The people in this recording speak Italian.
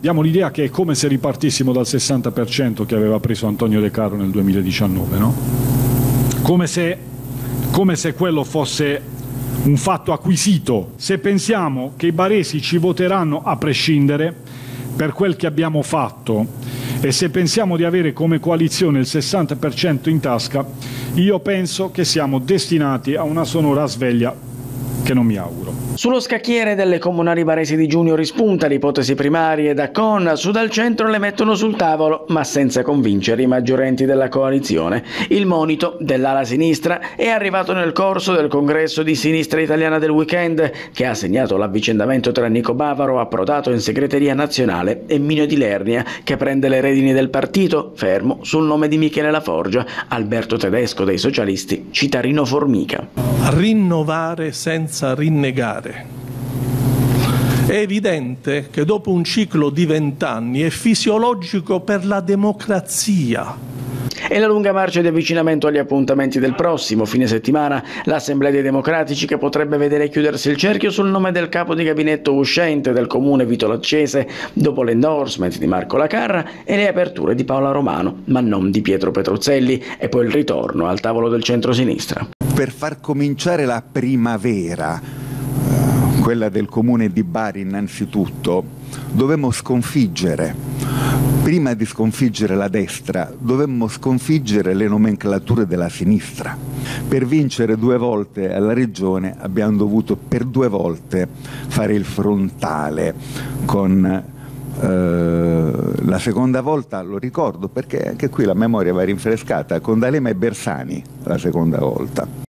diamo l'idea che è come se ripartissimo dal 60% che aveva preso Antonio De Caro nel 2019, no? Come se quello fosse un fatto acquisito. Se pensiamo che i baresi ci voteranno a prescindere per quel che abbiamo fatto e se pensiamo di avere come coalizione il 60% in tasca, io penso che siamo destinati a una sonora sveglia che non mi auguro. Sullo scacchiere delle comunali baresi di giugno rispunta l'ipotesi primaria da Conasud al centro le mettono sul tavolo, ma senza convincere i maggiorenti della coalizione. Il monito dell'ala sinistra è arrivato nel corso del congresso di Sinistra Italiana del weekend, che ha segnato l'avvicendamento tra Nico Bavaro, approdato in segreteria nazionale, e Mino di Lernia, che prende le redini del partito, fermo sul nome di Michele Laforgia, Alberto Tedesco dei Socialisti, Citarino Formica. Rinnovare senza rinnegare. È evidente che dopo un ciclo di 20 anni è fisiologico per la democrazia. E la lunga marcia di avvicinamento agli appuntamenti del prossimo fine settimana, l'Assemblea dei Democratici che potrebbe vedere chiudersi il cerchio sul nome del capo di gabinetto uscente del comune Vito Laccese, dopo l'endorsement di Marco Lacarra e le aperture di Paola Romano, ma non di Pietro Petruzzelli, e poi il ritorno al tavolo del centrosinistra. Per far cominciare la primavera, quella del comune di Bari innanzitutto, dovemmo sconfiggere, prima di sconfiggere la destra, dovemmo sconfiggere le nomenclature della sinistra. Per vincere 2 volte alla regione abbiamo dovuto per 2 volte fare il frontale con la seconda volta, lo ricordo perché anche qui la memoria va rinfrescata, con D'Alema e Bersani la seconda volta.